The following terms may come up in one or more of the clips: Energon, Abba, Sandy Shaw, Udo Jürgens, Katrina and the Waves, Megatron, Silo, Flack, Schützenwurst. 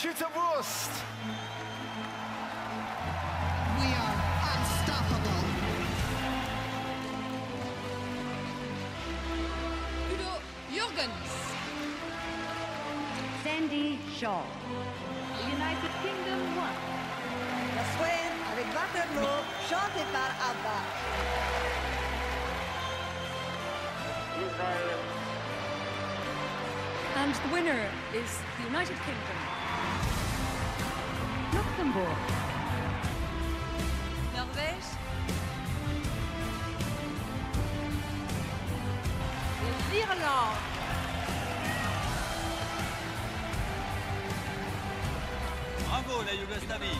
Schützenwurst. We are unstoppable. Udo Jürgens. Sandy Shaw. United Kingdom 1. La Suède avec Waterloo, chanté par Abba. Israel. And the winner is the United Kingdom. Luxembourg. Norvège. L'Irlande. Bravo la Yougoslavie.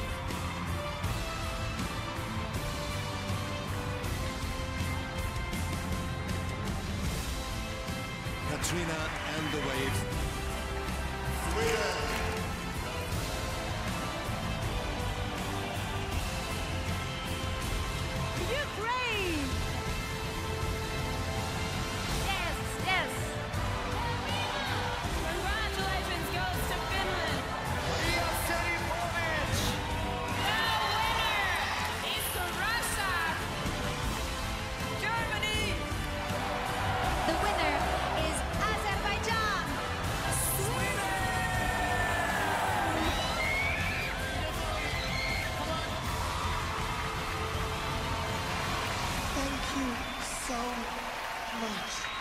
Katrina and the Waves. Sweden. Thank you so much.